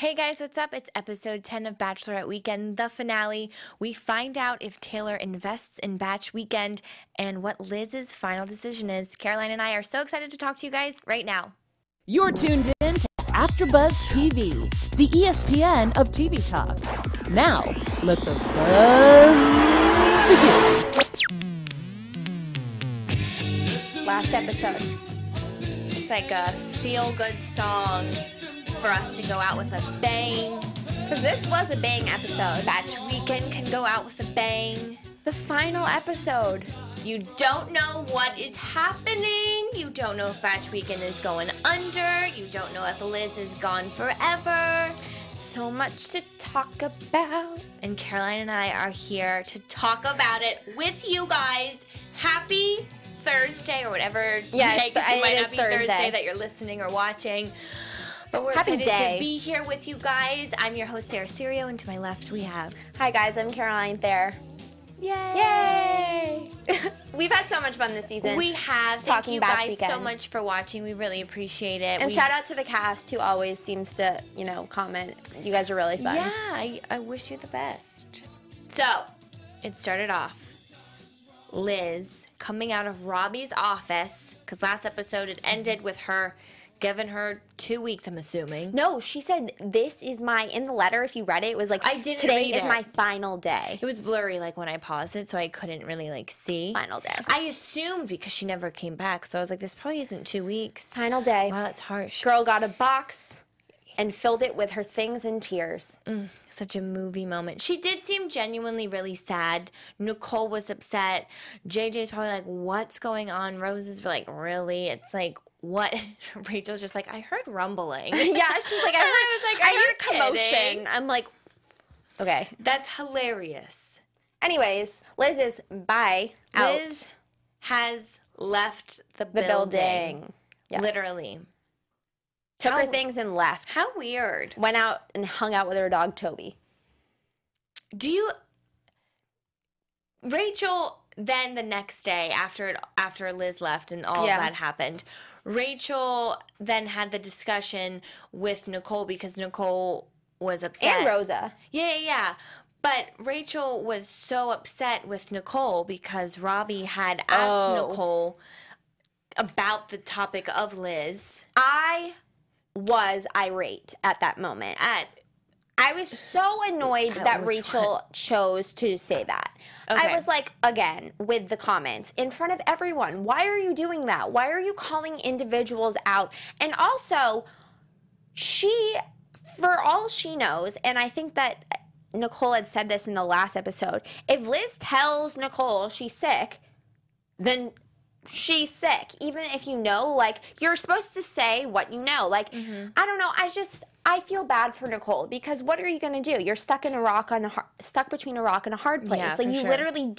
Hey guys, what's up? It's episode 10 of Bachelorette Weekend, the finale. We find out if Taylor invests in Batch Weekend and what Liz's final decision is. Caroline and I are so excited to talk to you guys right now. You're tuned in to AfterBuzz TV, the ESPN of TV talk. Now, let the buzz begin. Last episode. It's like a feel-good song for us to go out with a bang, because this was a bang episode. Batch Weekend can go out with a bang. The final episode. You don't know what is happening. You don't know if Batch Weekend is going under. You don't know if Liz is gone forever. So much to talk about. And Caroline and I are here to talk about it with you guys. Happy Thursday or whatever. Yes, it might not be Thursday that you're listening or watching. But we're excited to be here with you guys. I'm your host, Sarah Cereo, and to my left we have... Hi guys, I'm Caroline Thayer. Yay! Yay! We've had so much fun this season. We have. Thank you guys so much for watching. We really appreciate it. And shout out to the cast who always seems to, you know, comment. You guys are really fun. Yeah, I wish you the best. So, it started off. Liz coming out of Robbie's office, because last episode it ended with her... Given her 2 weeks, I'm assuming. No, she said, this is my, in the letter, if you read it, it was like, today is my final day. It was blurry, like, when I paused it, so I couldn't really, like, see. Final day. I assumed, because she never came back, so I was like, this probably isn't 2 weeks. Final day. Wow, that's harsh. Girl got a box and filled it with her things and tears. Such a movie moment. She did seem genuinely really sad. Nicole was upset. JJ's probably like, what's going on? Rose is like, really? It's like... What? Rachel's just like, I heard rumbling. Yeah, she's like, I heard a commotion. I'm like, okay. That's hilarious. Anyways, Liz is out. Liz has left the building. Yes. Literally. Took her things and left. How weird. Went out and hung out with her dog, Toby. Rachel... Then the next day, after Liz left and all of that happened, Rachel then had the discussion with Nicole because Nicole was upset. And Rosa. Yeah. But Rachel was so upset with Nicole because Robbie had asked Nicole about the topic of Liz. I was irate at that moment. I was so annoyed that Rachel chose to say that. Okay. I was like, again, with the comments, in front of everyone, why are you doing that? Why are you calling individuals out? And also, she, for all she knows, and I think that Nicole had said this in the last episode, if Liz tells Nicole she's sick, then... she's sick, even if you know, like, you're supposed to say what you know. Like, I don't know, I feel bad for Nicole because what are you going to do? You're stuck between a rock and a hard place. Yeah, like, you literally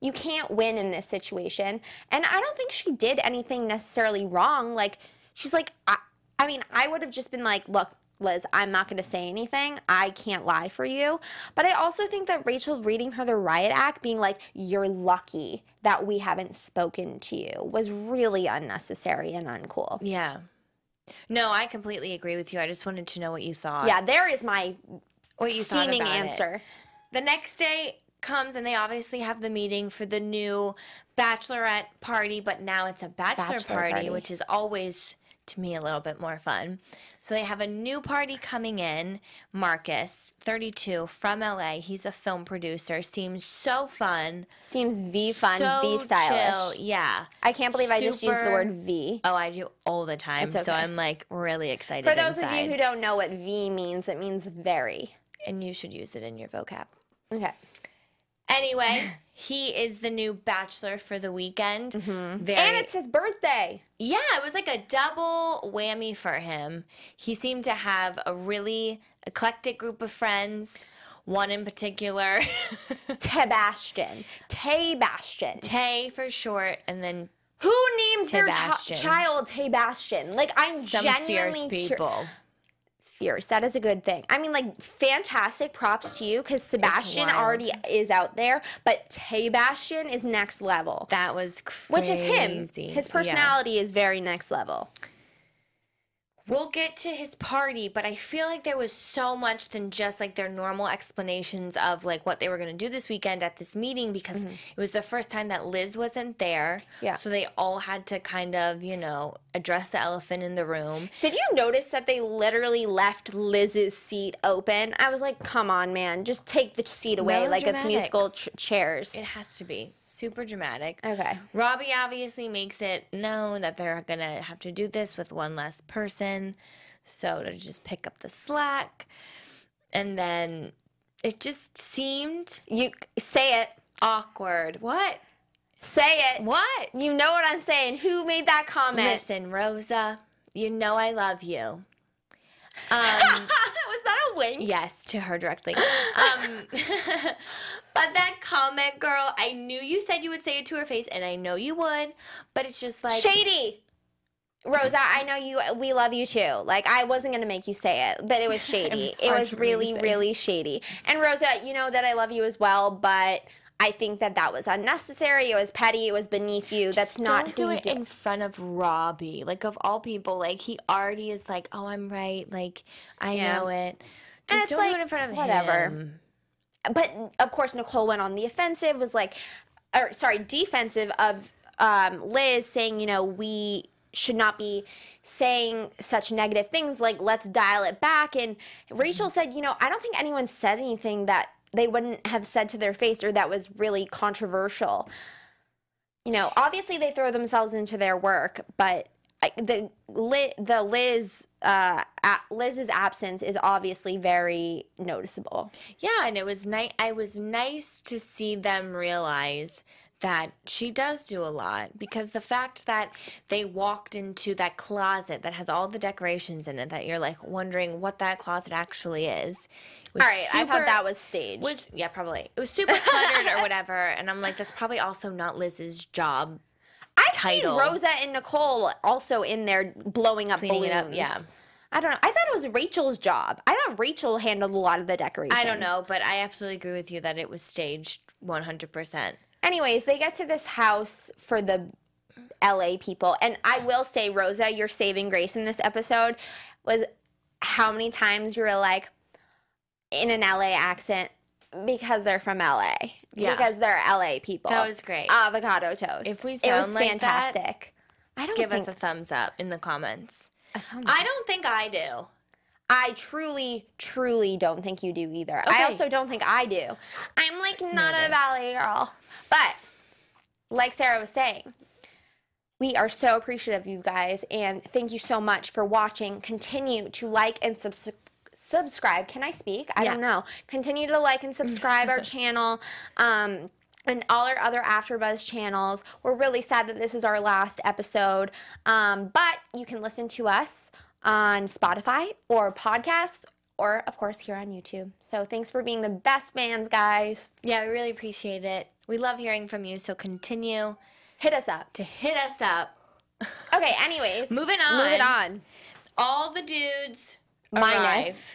you can't win in this situation. And I don't think she did anything necessarily wrong. Like, she's like, I mean, I would have just been like, look, Liz, I'm not going to say anything. I can't lie for you. But I also think that Rachel reading her the riot act, being like, you're lucky that we haven't spoken to you, was really unnecessary and uncool. Yeah. No, I completely agree with you. I just wanted to know what you thought. Yeah, there is my seeming answer. The next day comes, and they obviously have the meeting for the new bachelorette party, but now it's a bachelor party, which is always... to me a little bit more fun. So they have a new party coming in. Marcus, 32, from LA. He's a film producer. Seems so fun. Seems V fun, so V stylish. Chill. Yeah. I can't believe I just used the word V. Oh, I do all the time. Okay. So I'm like really excited. For those of you who don't know what V means, it means very. And you should use it in your vocab. Okay. Anyway, he is the new bachelor for the weekend. And it's his birthday. Yeah, it was like a double whammy for him. He seemed to have a really eclectic group of friends, one in particular. Taybastian. Tay for short, and then who names their child Taybastian? Like, I'm genuinely fierce people. Fierce. That is a good thing. I mean, like, fantastic props to you because Sebastian already is out there, but Taybastian is next level. That was crazy. Which is him. His personality is very next level. We'll get to his party, but I feel like there was so much than just like their normal explanations of like what they were going to do this weekend at this meeting, because it was the first time that Liz wasn't there. Yeah. So they all had to kind of, you know, address the elephant in the room. Did you notice that they literally left Liz's seat open? I was like, come on, man, just take the seat away. Like it's musical chairs. It has to be super dramatic. Okay. Robbie obviously makes it known that they're going to have to do this with one less person. So to just pick up the slack, and then it just seemed awkward. What? Say it. What? You know what I'm saying. Who made that comment? Listen, Rosa, you know I love you. Was that a wink? Yes, to her directly. But that comment, girl, I knew you said you would say it to her face, and I know you would, but it's just like shady. Rosa, I know you, we love you too. Like, I wasn't going to make you say it, but it was shady. It was really, really shady. And Rosa, you know that I love you as well, but I think that that was unnecessary. It was petty. It was beneath you. That's not who you do it in front of Robbie. Like, of all people, like, he already is like, oh, I'm right. Like, I know it. Just don't do it in front of him. But, of course, Nicole went on the offensive, was like, or sorry, defensive of Liz, saying, you know, we should not be saying such negative things, like let's dial it back. And Rachel said, you know, I don't think anyone said anything that they wouldn't have said to their face or that was really controversial. You know, obviously they throw themselves into their work, but Liz's absence is obviously very noticeable. Yeah, and it was nice. It was nice to see them realize that she does do a lot, because the fact that they walked into that closet that has all the decorations in it that you're like wondering what that closet actually is. All right, I thought that was staged. Yeah, probably. It was super cluttered or whatever, and I'm like, that's probably also not Liz's job title. I've seen Rosa and Nicole also in there blowing up balloons. Yeah. I don't know. I thought it was Rachel's job. I thought Rachel handled a lot of the decorations. I don't know, but I absolutely agree with you that it was staged 100%. Anyways, they get to this house for the LA people. And I will say, Rosa, your saving grace in this episode was how many times you were like in an LA accent because they're from LA. Yeah. Because they're LA people. That was great. Avocado toast. If we sound fantastic. That, give us a thumbs up in the comments. I don't think I do. I truly, truly don't think you do either. Okay. I also don't think I do. I'm like not a valley girl. But like Sarah was saying, we are so appreciative of you guys, and thank you so much for watching. Continue to like and subscribe. Can I speak? I don't know. Continue to like and subscribe our channel. And all our other AfterBuzz channels. We're really sad that this is our last episode. But you can listen to us on Spotify or podcasts, or of course here on YouTube. So thanks for being the best fans, guys. Yeah, we really appreciate it. We love hearing from you, so continue to hit us up. Okay, anyways, moving on. All the dudes minus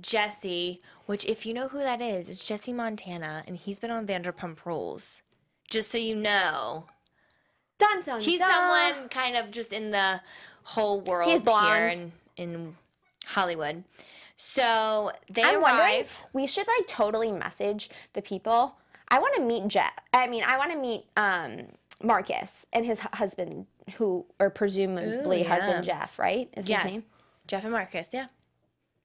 Jesse, which if you know who that is, it's Jesse Montana, and he's been on Vanderpump Rules. Just so you know. Dun, dun, he's someone kind of just in the whole world here in Hollywood. So they arrive. We should like totally message the people. I want to meet Marcus and his husband, who or presumably husband Jeff, right? Is his name? Jeff and Marcus, yeah.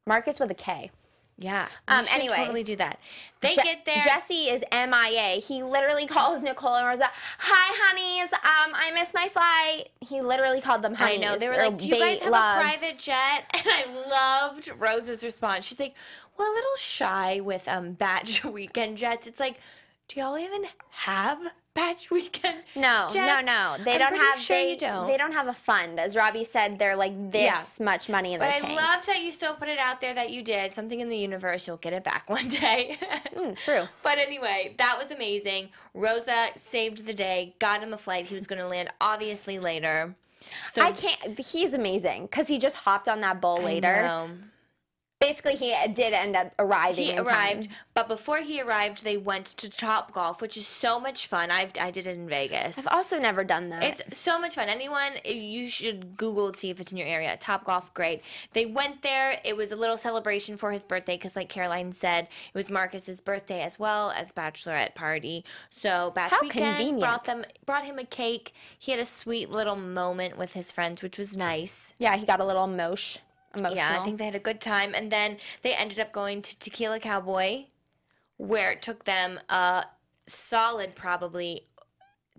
Marcus with a K. Yeah. Anyway, totally do that. They get there. Jesse is MIA. He literally calls Nicole and Rosa, "Hi, honeys. I missed my flight." He literally called them honeys. I know. They were like, "Do you guys have a private jet?" And I loved Rosa's response. She's like, "We're a little shy with Bachelorette Weekend jets." It's like, do y'all even have Bachelorette Weekend? No, no. They don't have. Sure you don't. They don't have a fund, as Robbie said. They're like this much money in the tank. But I loved that you still put it out there that you did something in the universe. You'll get it back one day. True. But anyway, that was amazing. Rosa saved the day. Got him a flight. He was going to land obviously later. So he's amazing because he just hopped on that bowl later. I know. basically he did end up arriving. He arrived, but before he arrived, they went to Topgolf, which is so much fun. I did it in Vegas. I've also never done that. It's so much fun. Anyone, you should Google it, see if it's in your area. Topgolf, great. They went there. It was a little celebration for his birthday because, like Caroline said, it was Marcus's birthday as well as Bachelorette party. So Bachelorette Weekend brought him a cake. He had a sweet little moment with his friends, which was nice. Yeah, he got a little emotional. Yeah, I think they had a good time. And then they ended up going to Tequila Cowboy, where it took them a solid probably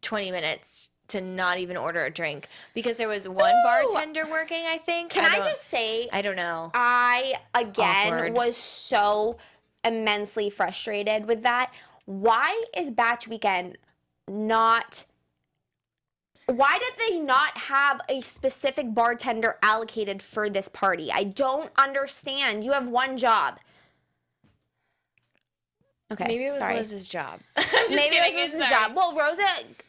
20 minutes to not even order a drink because there was one bartender working, I think. Can I just say? I don't know. I was so immensely frustrated with that. Why is Batch Weekend not... Why did they not have a specific bartender allocated for this party? I don't understand. You have one job. Okay, maybe it was Liz's job. Maybe it was Liz's job. Well, Rosa,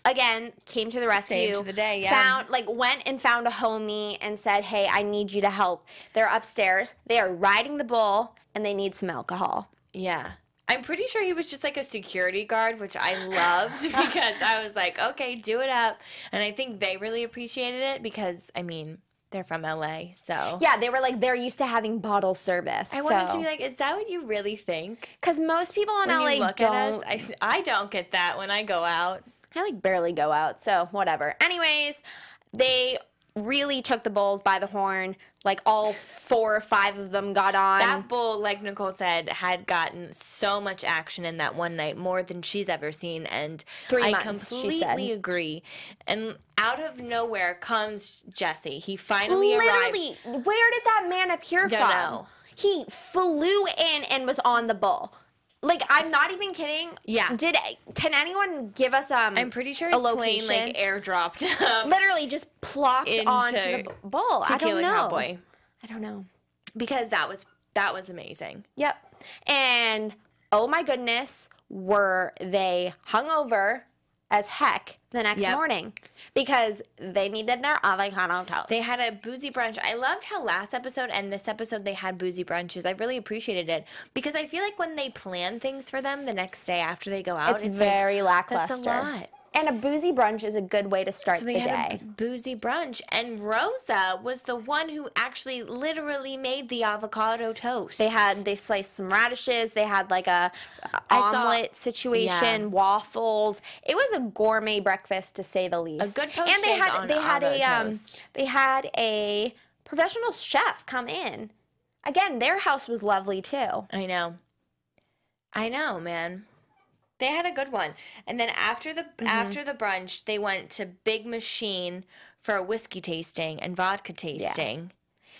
again, came to the rescue. Saved the day, yeah. Went and found a homie and said, hey, I need you to help. They're upstairs. They are riding the bull, and they need some alcohol. Yeah. I'm pretty sure he was just like a security guard, which I loved because I was like, okay, do it up. And I think they really appreciated it because, I mean, they're from LA, so. Yeah, they were like, they're used to having bottle service. I wanted to be like, is that what you really think? Because most people in LA don't. When you look at us, I don't get that when I go out. I like barely go out, so whatever. Anyways, they really took the bulls by the horn. Like, all 4 or 5 of them got on. That bull, like Nicole said, had gotten so much action in that one night, more than she's ever seen. And I completely agree. And out of nowhere comes Jesse. He finally arrived. Literally, where did that man appear from? No. He flew in and was on the bull. Like, I'm not even kidding. Yeah. Can anyone give us I'm pretty sure his plane, like, airdropped. Literally just plopped onto the bull. I don't know. Tequila Cowboy. I don't know. Because that was amazing. Yep. And, oh my goodness, were they hungover as heck the next morning because they needed their avocado toast. They had a boozy brunch. I loved how last episode and this episode they had boozy brunches. I really appreciated it because I feel like when they plan things for them the next day after they go out, it's very lackluster. That's a lot. And a boozy brunch is a good way to start the day. So they had a boozy brunch, and Rosa was the one who actually literally made the avocado toast. They sliced some radishes. They had like a omelet situation, waffles. It was a gourmet breakfast to say the least. A good poached egg on avocado toast. They had a professional chef come in. Again, their house was lovely too. I know, man. They had a good one. And then after the brunch, they went to Big Machine for a whiskey tasting and vodka tasting.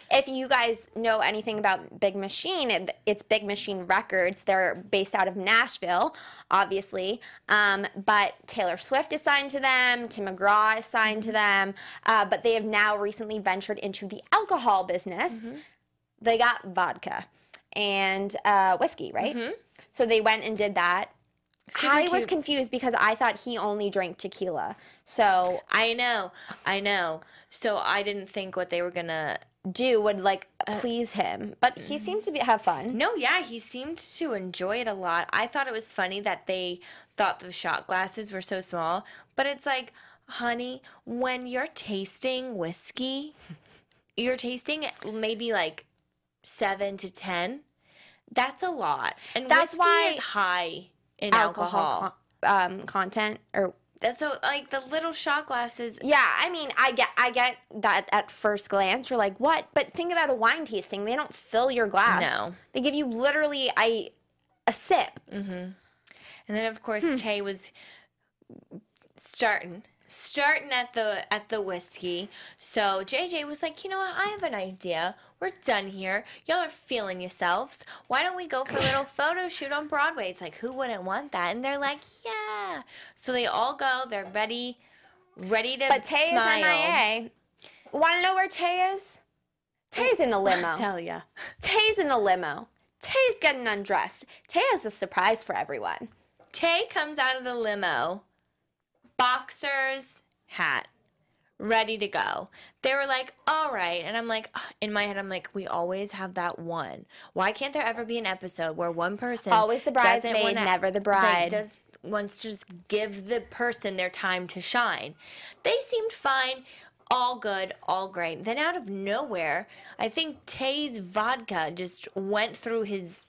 Yeah. If you guys know anything about Big Machine, it's Big Machine Records. They're based out of Nashville, obviously. But Taylor Swift is signed to them. Tim McGraw is signed to them. But they have now recently ventured into the alcohol business. They got vodka and whiskey, right? So they went and did that. I was confused because I thought he only drank tequila. So I know. So I didn't think what they were gonna do would like please him. But he seems to have fun. No, yeah, he seemed to enjoy it a lot. I thought it was funny that they thought the shot glasses were so small, but it's like, honey, when you're tasting whiskey, you're tasting maybe like 7 to 10. That's a lot, and that's why it's high. In alcohol content, or so like the little shot glasses. Yeah, I mean, I get that at first glance. You're like, what? But think about a wine tasting. They don't fill your glass. No, they give you literally a sip. And then of course Tay was starting at the whiskey. So JJ was like, you know what? I have an idea. We're done here. Y'all are feeling yourselves. Why don't we go for a little photo shoot on Broadway? It's like, who wouldn't want that? And they're like, yeah. So they all go. They're ready to smile. But Tay is MIA. Want to know where Tay is? Tay's in the limo. I tell ya. Tay's in the limo. Tay's getting undressed. Tay has a surprise for everyone. Tay comes out of the limo. Boxers, hat, ready to go. They were like, all right. And I'm like, in my head, I'm like, we always have that one. Why can't there ever be an episode where one person always the bridesmaid, never the bride, wants to just give the person their time to shine? They seemed fine. All good, all great. Then out of nowhere, I think Tay's vodka just went through his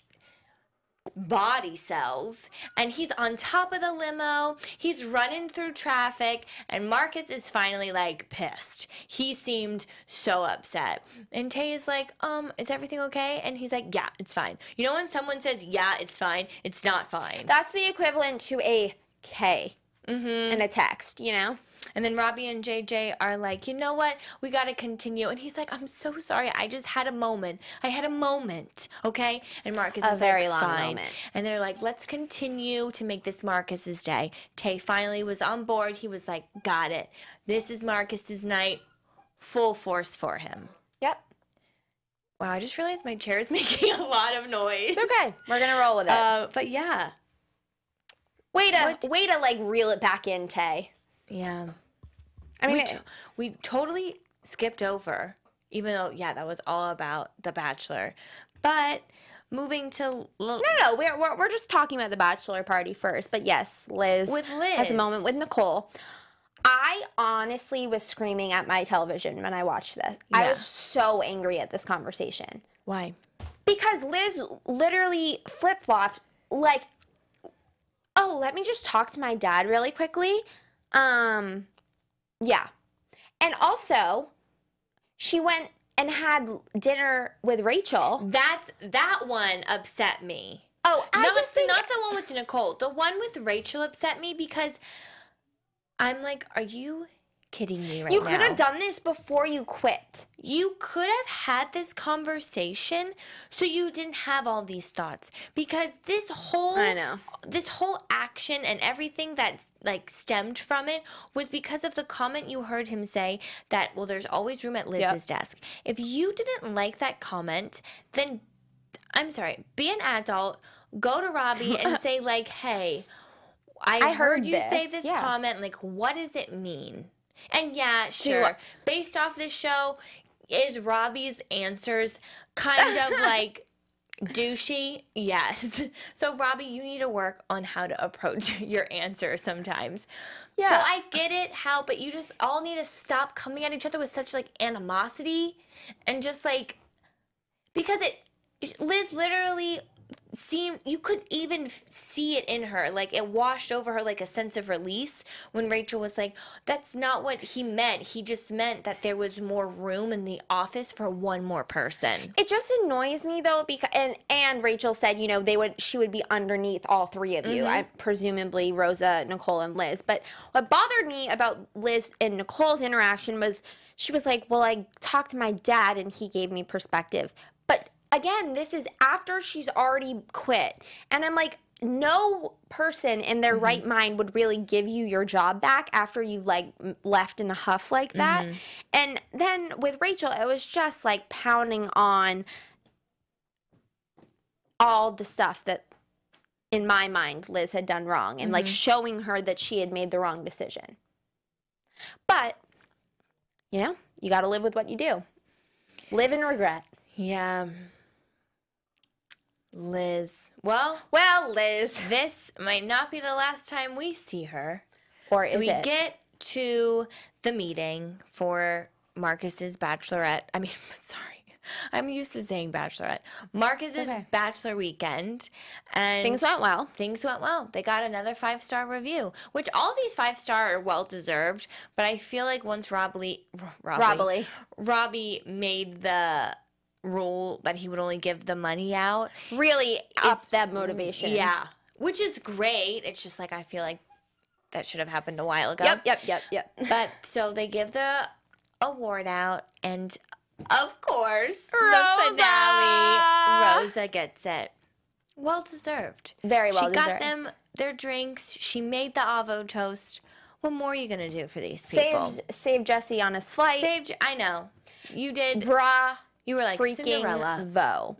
body cells, and he's on top of the limo, he's running through traffic, and Marcus is finally like pissed. He seemed so upset, and Tay is like, is everything okay? And he's like, yeah, it's fine. You know when someone says, yeah, it's fine, it's not fine. That's the equivalent to a K in a text, you know? And then Robbie and JJ are like, you know what? We got to continue. And he's like, I'm so sorry. I just had a moment. I had a moment, okay? And Marcus is very like, fine. Moment. And they're like, let's continue to make this Marcus's day. Tay finally was on board. He was like, got it. This is Marcus's night. Full force for him. Yep. Wow, I just realized my chair is making a lot of noise. It's okay. We're going to roll with it. But yeah. Way to like reel it back in, Tay. Yeah. I mean, we totally skipped over, even though, yeah, that was all about The Bachelor. But moving to No, we're just talking about the bachelor party first. But yes, Liz has a moment with Nicole. I honestly was screaming at my television when I watched this. Yeah. I was so angry at this conversation. Why? Because Liz literally flip-flopped like, oh, let me just talk to my dad really quickly. Yeah. And also, she went and had dinner with Rachel. That one upset me. Oh, not the one with Nicole. The one with Rachel upset me because I'm like, are you kidding me right now? You could have done this before you quit. You could have had this conversation so you didn't have all these thoughts, because this whole action and everything that like stemmed from it was because of the comment you heard him say that, well, there's always room at Liz's desk. If you didn't like that comment, then I'm sorry, be an adult, go to Robbie and say like, hey, I heard you say this comment, like, what does it mean? And yeah, sure, based off this show, is Robbie's answers kind of like douchey? Yes. So, Robbie, you need to work on how to approach your answers sometimes. Yeah. So, I get it, but you just all need to stop coming at each other with such, like, animosity and just, like, because Liz literally seemed, you could even see it in her, like it washed over her like a sense of release when Rachel was like, that's not what he meant, he just meant that there was more room in the office for one more person. It just annoys me though, because and Rachel said, you know, she would be underneath all three of you, presumably Rosa, Nicole, and Liz. But what bothered me about Liz and Nicole's interaction was she was like, well, I talked to my dad and he gave me perspective. But again, this is after she's already quit. And I'm like, no person in their right mind would really give you your job back after you've, like, left in a huff like that. And then with Rachel, it was just, like, pounding on all the stuff that, in my mind, Liz had done wrong. And, like, showing her that she had made the wrong decision. But, you know, you got to live with what you do. Live in regret. Yeah. Liz. Well, Liz. This might not be the last time we see her. Or is it? So we get to the meeting for Marcus's bachelorette. I mean, sorry. I'm used to saying bachelorette. Marcus's bachelor weekend. And things went well. Things went well. They got another 5-star review, which all these 5-star are well-deserved. But I feel like once Robbie made the rule that he would only give the money out, really up that motivation. Yeah, which is great. It's just like, I feel like that should have happened a while ago. Yep. But so they give the award out, and of course, the finale, Rosa gets it. Well deserved. Very well deserved. She got them their drinks. She made the avocado toast. What more are you gonna do for these people? Save Jesse on his flight. I know you did. You were like freaking Cinderella.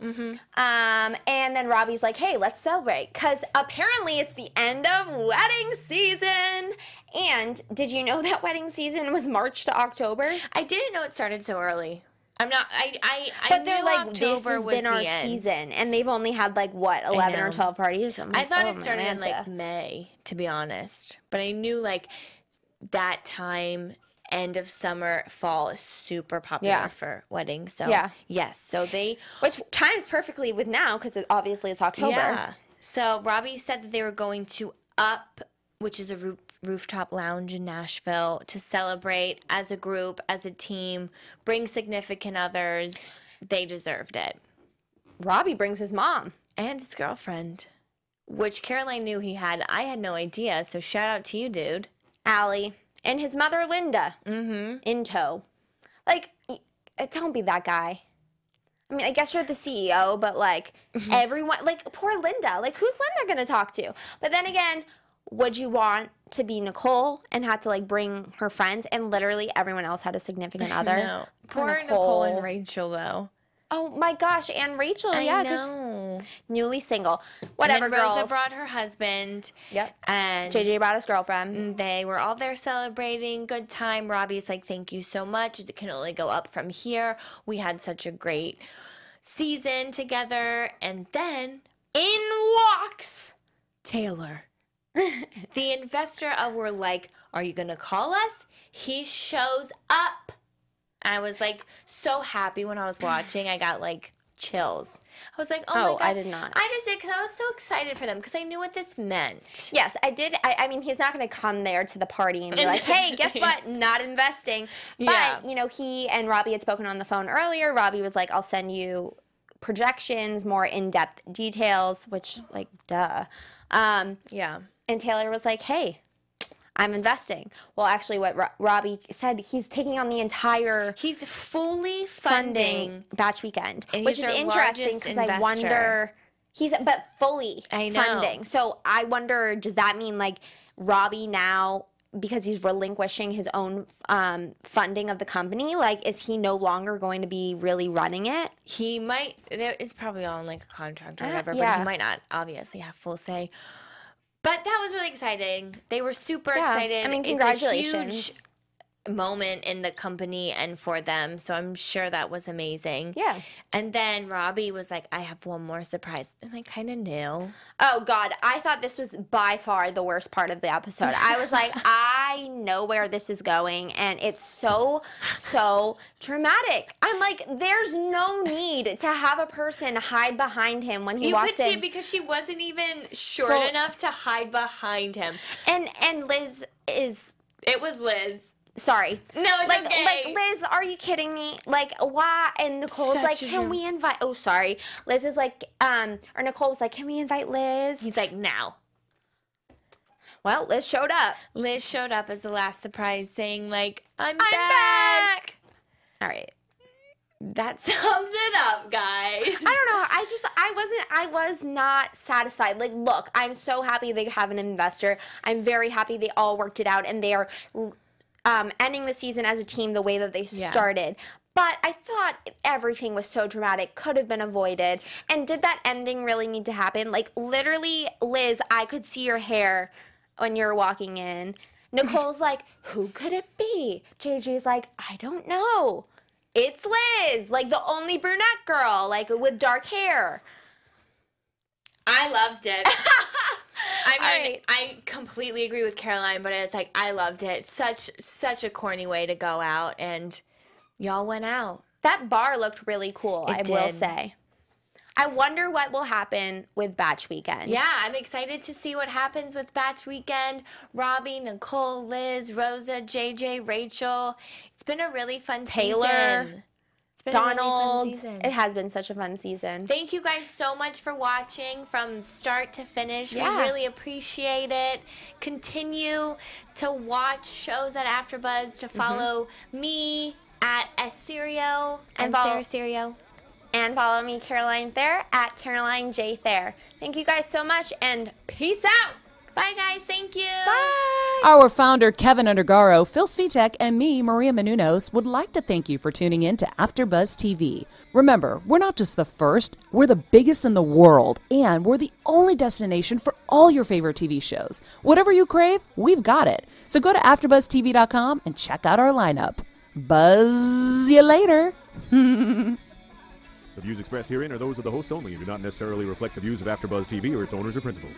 And then Robbie's like, hey, let's celebrate, because apparently it's the end of wedding season. And did you know that wedding season was March to October? I didn't know it started so early. I'm not. But they're like, October this has been our season, and they've only had like what 11 or 12 parties. Like, I thought it started in like May, to be honest. But I knew like that time, end of summer, fall is super popular for weddings. So yes, so they which times perfectly with now because obviously it's October. Yeah. So Robbie said that they were going to Up, which is a rooftop lounge in Nashville, to celebrate as a group, as a team, bring significant others. They deserved it. Robbie brings his mom and his girlfriend, which Caroline knew he had. I had no idea, so shout out to you, dude. Allie and his mother, Linda, in tow. Like, don't be that guy. I mean, I guess you're the CEO, but like everyone, like poor Linda. Like, who's Linda gonna talk to? But then again, would you want to be Nicole and had to like bring her friends, and literally everyone else had a significant other? No. Poor Nicole and Rachel though. Oh my gosh, and Rachel, yeah, newly single. Whatever, and then Rosa brought her husband. Yep. And JJ brought his girlfriend. They were all there celebrating. Good time. Robbie's like, thank you so much. It can only go up from here. We had such a great season together. And then in walks Taylor. The investor of we're like, are you gonna call us? He shows up. I was like so happy when I was watching. I got like chills. I was like, oh my God. I did not. I just did because I was so excited for them because I knew what this meant. Yes, I did. I mean, he's not going to come there to the party and be like, hey, guess what? Not investing. But, you know, he and Robbie had spoken on the phone earlier. Robbie was like, I'll send you projections, more in-depth details, which like, duh. And Taylor was like, hey, I'm investing. Well, actually, what Robbie said, he's taking on the entire... He's fully funding Batch Weekend, which is interesting because I wonder... He's... But fully funding. So I wonder, does that mean, like, Robbie now, because he's relinquishing his own funding of the company, like, is he no longer going to be really running it? He might... It's probably all in, like, a contract or whatever, but he might not obviously have full say. But that was really exciting. They were super excited. I mean, congratulations. It's a huge moment in the company and for them. So I'm sure that was amazing. Yeah. And then Robbie was like, I have one more surprise. And I kind of knew. Oh, God. I thought this was by far the worst part of the episode. I was like, I know where this is going. And it's so, so dramatic. I'm like, there's no need to have a person hide behind him when he walks in. You could see because she wasn't even short enough to hide behind him. And Liz is... It was Liz. Sorry. No, it's like, okay. Like, Liz, are you kidding me? Like, why? And Nicole's like, can we invite... Oh, sorry. Liz is like... Or Nicole was like, can we invite Liz? He's like, now. Well, Liz showed up. Liz showed up as the last surprise saying, like, I'm back. All right. That sums it up, guys. I don't know. I was not satisfied. Like, look, I'm so happy they have an investor. I'm very happy they all worked it out, and they are... ending the season as a team the way that they started. But I thought everything was so dramatic, could have been avoided. And did that ending really need to happen? Like, literally, Liz, I could see your hair when you're walking in. Nicole's like, who could it be? JJ's like, I don't know. It's Liz, like the only brunette girl, like with dark hair. I loved it. I mean, I completely agree with Caroline, but it's like, I loved it. Such a corny way to go out, and y'all went out. That bar looked really cool, I will say. I wonder what will happen with Batch Weekend. Yeah, I'm excited to see what happens with Batch Weekend. Robbie, Nicole, Liz, Rosa, JJ, Rachel. It's been a really fun season. Donald, really it has been such a fun season. Thank you guys so much for watching from start to finish. We really appreciate it. Continue to watch shows at AfterBuzz, to follow me at @SCereo and Sarah Cereo, and follow me, Caroline Thayer, at Caroline J Thayer. Thank you guys so much, and peace out. Bye guys. Thank you. Bye. Our founder, Kevin Undergaro, Phil Svitek, and me, Maria Menounos, would like to thank you for tuning in to AfterBuzz TV. Remember, we're not just the first, we're the biggest in the world, and we're the only destination for all your favorite TV shows. Whatever you crave, we've got it. So go to AfterBuzzTV.com and check out our lineup. Buzz you later. The views expressed herein are those of the hosts only and do not necessarily reflect the views of AfterBuzz TV or its owners or principal.